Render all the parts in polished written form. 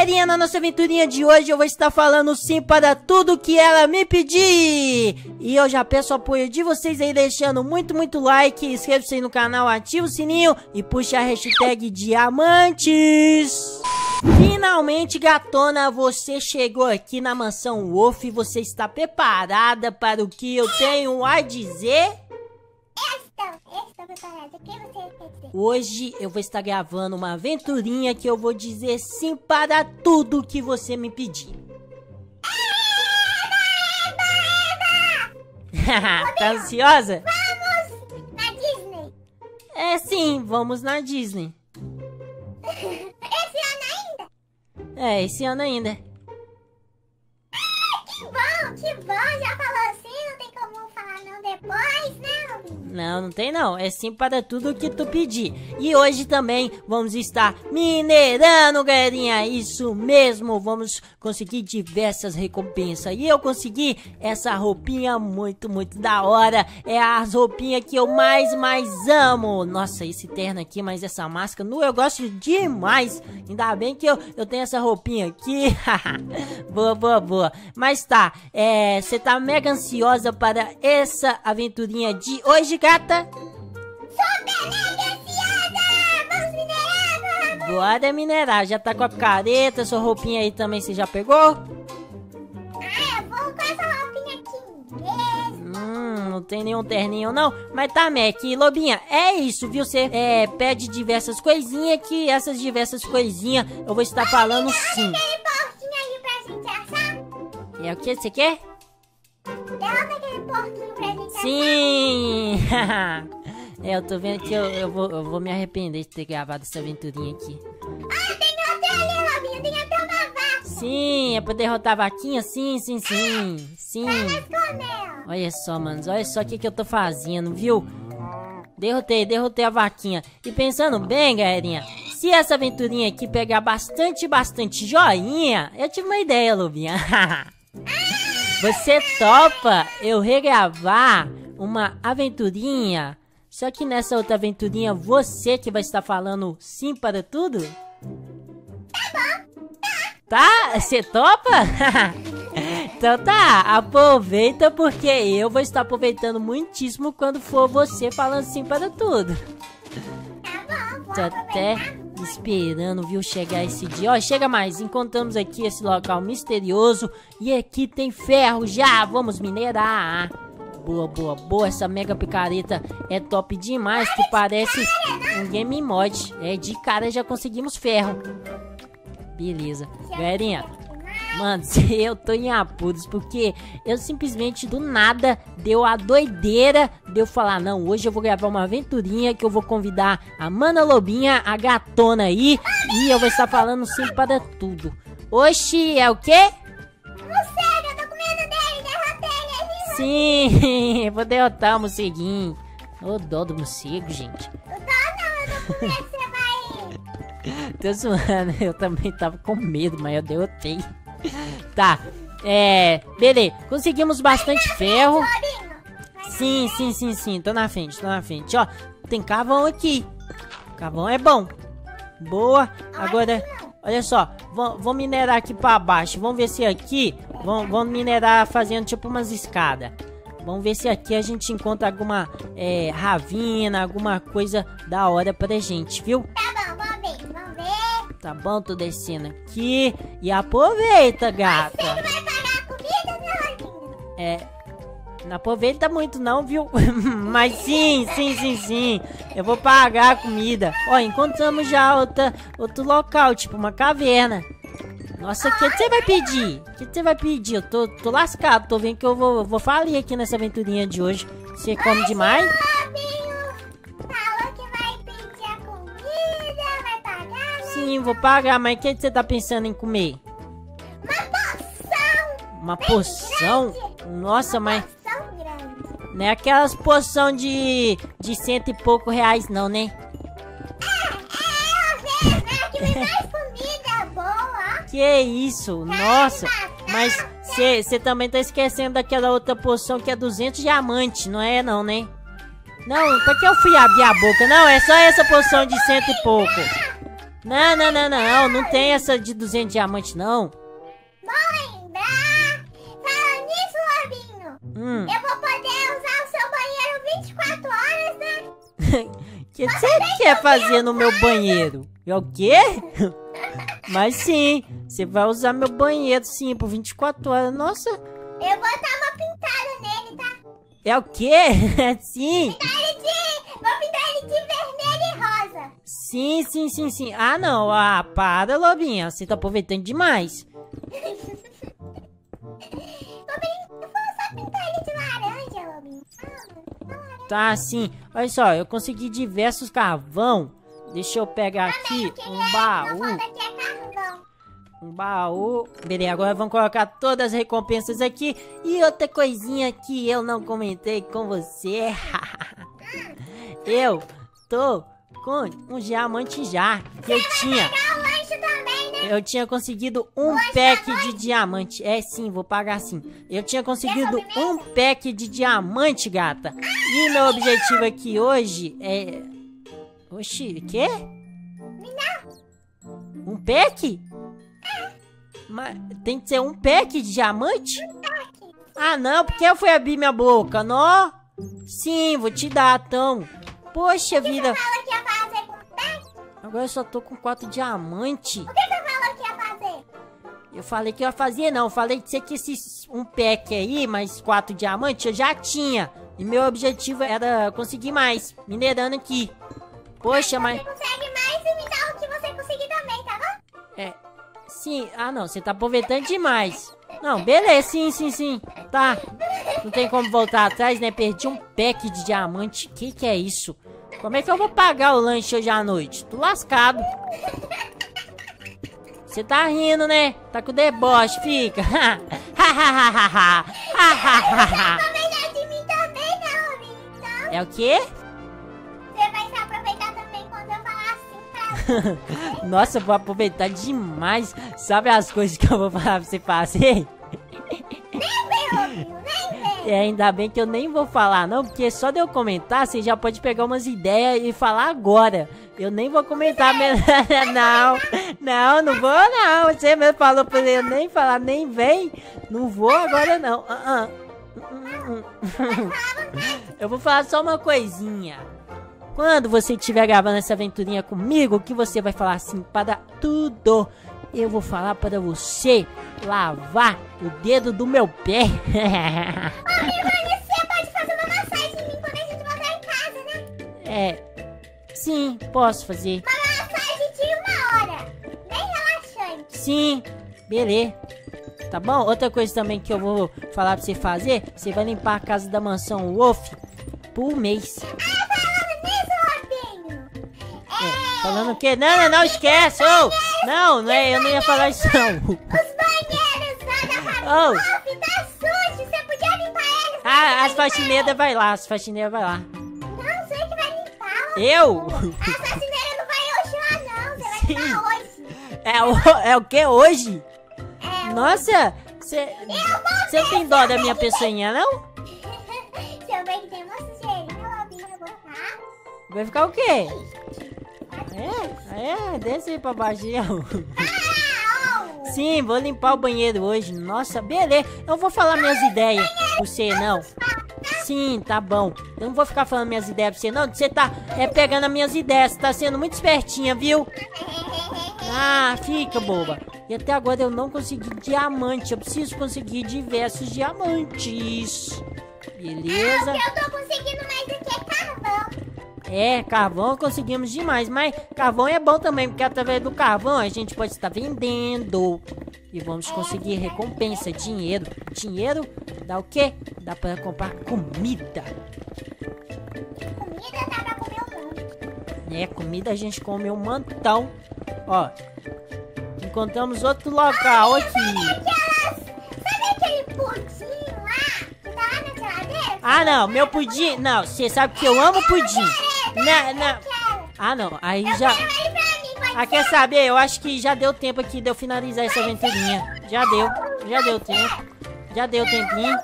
Galerinha, na nossa aventurinha de hoje eu vou estar falando sim para tudo que ela me pedir. E eu já peço o apoio de vocês aí, deixando muito like, inscreva-se aí no canal, ativa o sininho e puxa a hashtag diamantes. Finalmente, gatona, você chegou aqui na mansão Wolf e você está preparada para o que eu tenho a dizer? Eu estou preparada. O que você quer dizer? Hoje eu vou estar gravando uma aventurinha que eu vou dizer sim para tudo que você me pedir. Eva! Tá ansiosa? Vamos na Disney! É sim, vamos na Disney. Esse ano ainda. Ah, que bom, já falou assim, não tem como falar não depois, né, Lobinha? Não tem não, é sim para tudo o que tu pedir. E hoje também vamos estar minerando, galerinha, isso mesmo, vamos conseguir diversas recompensas. E eu consegui essa roupinha muito da hora, é as roupinhas que eu mais amo. Nossa, esse terno aqui, mas essa máscara, eu gosto demais. Ainda bem que eu tenho essa roupinha aqui. Boa. Mas tá, você tá mega ansiosa para essa aventurinha de hoje, gata? Super mega ansiosa! Vamos minerar, vamos! Bora minerar, já tá com a picareta, sua roupinha aí também você já pegou? Eu vou com essa roupinha aqui mesmo. Não tem nenhum terninho não, mas tá, Mac e Lobinha, é isso, viu? Você pede diversas coisinhas, que essas diversas coisinhas eu vou estar falando sim. É o que você quer? Derrota aquele porquinho pra gente assar. Sim! Eu tô vendo que eu vou me arrepender de ter gravado essa aventurinha aqui. Ah, tem outra ali, Lobinha, tem até uma vaca. Sim, é pra derrotar a vaquinha? Sim. Olha só, manos, olha só o que eu tô fazendo, viu? Derrotei a vaquinha. E pensando bem, galerinha, se essa aventurinha aqui pegar bastante joinha, eu tive uma ideia, Lobinha. Você topa eu regravar uma aventurinha? Só que nessa outra aventurinha você que vai estar falando sim para tudo? Tá bom, tá? Você topa? Então tá, aproveita porque eu vou estar aproveitando muitíssimo quando for você falando sim para tudo. Tá bom, tô até esperando, viu, chegar esse dia. Ó, chega mais, encontramos aqui esse local misterioso e aqui tem ferro já, vamos minerar. Boa, essa mega picareta é top demais, que parece um game mod. De cara já conseguimos ferro. Beleza, galerinha, mano, eu tô em apuros porque eu simplesmente do nada deu a doideira de eu falar: não, hoje eu vou gravar uma aventurinha que eu vou convidar a Mana Lobinha, a gatona aí, e eu vou estar falando sim para tudo. Oxi, é o quê? Não sei, eu tô com medo dele, derrotei ele. Sim, vou derrotar o morceguinho. Ô, dó do morcego, gente. Eu tô com medo, você vai. Tô zoando, eu também tava com medo, mas eu derrotei. Tá, beleza, conseguimos bastante ferro. Sim, tô na frente, ó, tem carvão aqui. Carvão é bom. Boa, agora, olha só, vamos minerar aqui pra baixo, vamos ver se aqui, vamos minerar fazendo tipo umas escadas. Vamos ver se aqui a gente encontra alguma ravina, alguma coisa da hora pra gente, viu? Tá bom, vamos ver. Tá bom, tô descendo aqui. E aproveita, gata. Mas você não vai pagar a comida, não, Lobinha? Não aproveita muito não, viu? Mas sim. Eu vou pagar a comida. Ó, encontramos já outro local, tipo uma caverna. Nossa, o que você vai pedir? O que você vai pedir? Eu tô lascado, tô vendo que eu vou falir aqui nessa aventurinha de hoje. Você come demais? Lobinho falou que vai pedir a comida, vai pagar, né? Sim, vou pagar, mas o que você tá pensando em comer? Uma poção? Nossa, mas... não é aquelas poção de 100 e poucos reais não, né? Que isso, nossa. Mas você também tá esquecendo daquela outra poção que é 200 diamantes, não é não, né? Não, pra que eu fui abrir a boca? Não, é só essa poção de 100 e pouco. Não, não, não, não. Não tem essa de 200 diamantes, não. Vou lembrar. Falando nisso, Lobinho. Eu vou poder usar o seu banheiro 24 horas, né? O que você quer fazer no meu banheiro? É o quê? Mas sim, você vai usar meu banheiro, sim, por 24 horas. Nossa. Eu vou dar uma pintada nele, tá? É o quê? Sim. Sim, sim, sim, sim. Ah, não. Ah, para, Lobinha. Você tá aproveitando demais. Lobinha, eu vou só pintar ele de laranja, Lobinha. Ah, tá, sim. Olha só, eu consegui diversos carvão. Deixa eu pegar aqui um baú. Um baú. Beleza, agora vamos colocar todas as recompensas aqui. E outra coisinha que eu não comentei com você. Eu tô... com um diamante já. Que eu tinha. Pegar o lanche também, né? Eu tinha conseguido um pack de diamante. É sim, vou pagar sim. Eu tinha conseguido um pack de diamante, gata. E meu objetivo aqui hoje é. Oxi, o quê? Me dá. Um pack? Mas tem que ser um pack de diamante? Um pack. Ah, não, porque eu fui abrir minha boca, não? Sim, vou te dar, então. Poxa vida. Agora eu só tô com 4 diamantes. O que você falou que ia fazer? Eu falei que ia fazer, não. Eu falei de ser que esses um pack aí, mais 4 diamantes, eu já tinha. E meu objetivo era conseguir mais, minerando aqui. Poxa, mas... você consegue mais e me dá o que você conseguir também, tá bom? É, sim. Ah, não. Você tá aproveitando demais. Não, beleza. Sim, sim, sim. Tá. Não tem como voltar atrás, né? Perdi um pack de diamante. Que é isso? Como é que eu vou pagar o lanche hoje à noite? Tô lascado. Você tá rindo, né? Tá com deboche, fica. É o quê? Você vai se aproveitar também quando eu falar assim, tá? Nossa, eu vou aproveitar demais. Sabe as coisas que eu vou falar pra você fazer? E ainda bem que eu nem vou falar não, porque só de eu comentar, você já pode pegar umas ideias e falar agora. Eu nem vou comentar mesmo. Não, não, não vou não. Você mesmo falou pra eu nem falar, nem vem. Não vou agora não. Eu vou falar só uma coisinha. Quando você estiver gravando essa aventurinha comigo, que você vai falar assim para tudo. Eu vou falar para você lavar o dedo do meu pé. Ô, Milani, você pode fazer uma massagem em mim quando a gente voltar em casa, né? É, sim, posso fazer. Uma massagem de 1 hora, bem relaxante. Sim, beleza. Tá bom? Outra coisa também que eu vou falar para você fazer, você vai limpar a casa da mansão Wolf por mês. Falando o quê? Não, não, não, esquece! Oh, não, não é, eu não ia falar isso não. Os banheiros lá da família tá sujo, você podia limpar eles. Ah, as faxineiras vai lá, as faxineiras vai lá. Não, sei que vai limpar. Eu? As faxineiras não vai hoje lá não, você vai limpar hoje. É o que hoje? É, nossa, você tem dó da minha pessoinha não? Seu bem que tem uma sujeirinha, Lobinha, vai botar. Vai ficar o quê? É, desce aí pra baixinho. Sim, vou limpar o banheiro hoje. Nossa, beleza. Eu vou falar minhas ideias pra você, não. Sim, tá bom. Eu não vou ficar falando minhas ideias pra você, não. Você tá pegando as minhas ideias. Você tá sendo muito espertinha, viu? Ah, fica boba. E até agora eu não consegui diamante. Eu preciso conseguir diversos diamantes. Beleza? Eu tô conseguindo mais do que carvão. É, carvão conseguimos demais, mas carvão é bom também, porque através do carvão a gente pode estar vendendo. E vamos conseguir recompensa, dinheiro. Dinheiro dá o quê? Dá pra comprar comida. Comida dá pra comer um montão. É, comida a gente come um montão. Ó, encontramos outro local aqui. Sabe aquele pudim lá? Tá lá na geladeira? Ah, não, meu pudim... Não, você sabe que eu amo pudim. Ah, não. Aí já... Ah, quer saber? Eu acho que já deu tempo aqui de eu finalizar essa aventurinha. Já deu. Já deu tempo. Já deu tempinho.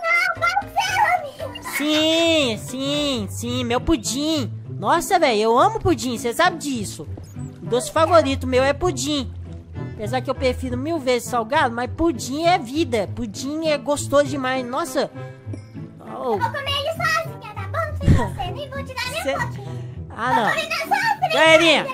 Sim, sim, sim. Meu pudim. Nossa, velho. Eu amo pudim. Você sabe disso. Doce favorito meu é pudim. Apesar que eu prefiro mil vezes salgado, mas pudim é vida. Pudim é gostoso demais. Nossa. Oh. Eu vou comer ele sozinha, tá bom? Sem você. Nem vou tirar nem foto. Ah, não. Galerinha,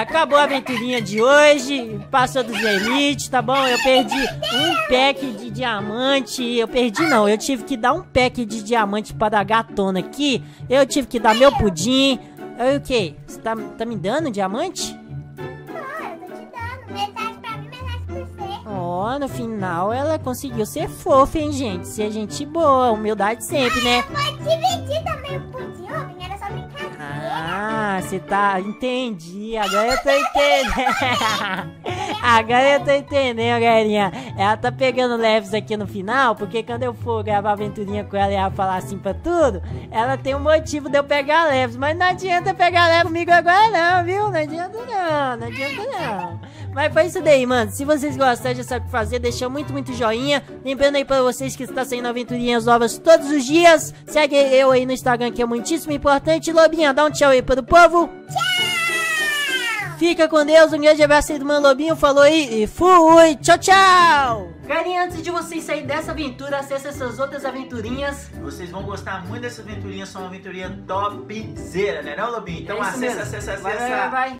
acabou a aventurinha de hoje. Passou dos limites, tá bom? Eu perdi um pack de diamante. Eu perdi não, eu tive que dar um pack de diamante para a gatona aqui. Eu tive que dar meu pudim. Aí o que? Você tá me dando diamante? Não, eu tô te dando. Metade pra mim, metade pra você. Ó, no final ela conseguiu ser fofa, hein, gente? Ser gente boa, humildade sempre, né? Pode dividir também o pudim, Robin. Era só brincar. Ah, você tá... Entendi. Agora eu tô entendendo. Agora eu tô entendendo, galerinha. Ela tá pegando leves aqui no final, porque quando eu for gravar aventurinha com ela e ela falar assim pra tudo, ela tem um motivo de eu pegar leves. Mas não adianta pegar leve comigo agora não, viu? Não adianta não, não adianta não. Mas foi isso daí, mano. Se vocês gostaram, já sabe o que fazer. Deixa muito, muito joinha. Lembrando aí pra vocês que está saindo aventurinhas novas todos os dias. Segue eu aí no Instagram, que é muitíssimo importante. Lobinha, dá um tchau aí pro povo. Tchau! Fica com Deus. Um grande abraço aí do Mano Lobinho. Falou aí e fui. Tchau, tchau! Galerinha, antes de vocês saírem dessa aventura, acessa essas outras aventurinhas. Vocês vão gostar muito dessa aventurinha. São uma aventurinha topzera, né não, Lobinho? Então é acessa, acessa, acessa. Vai.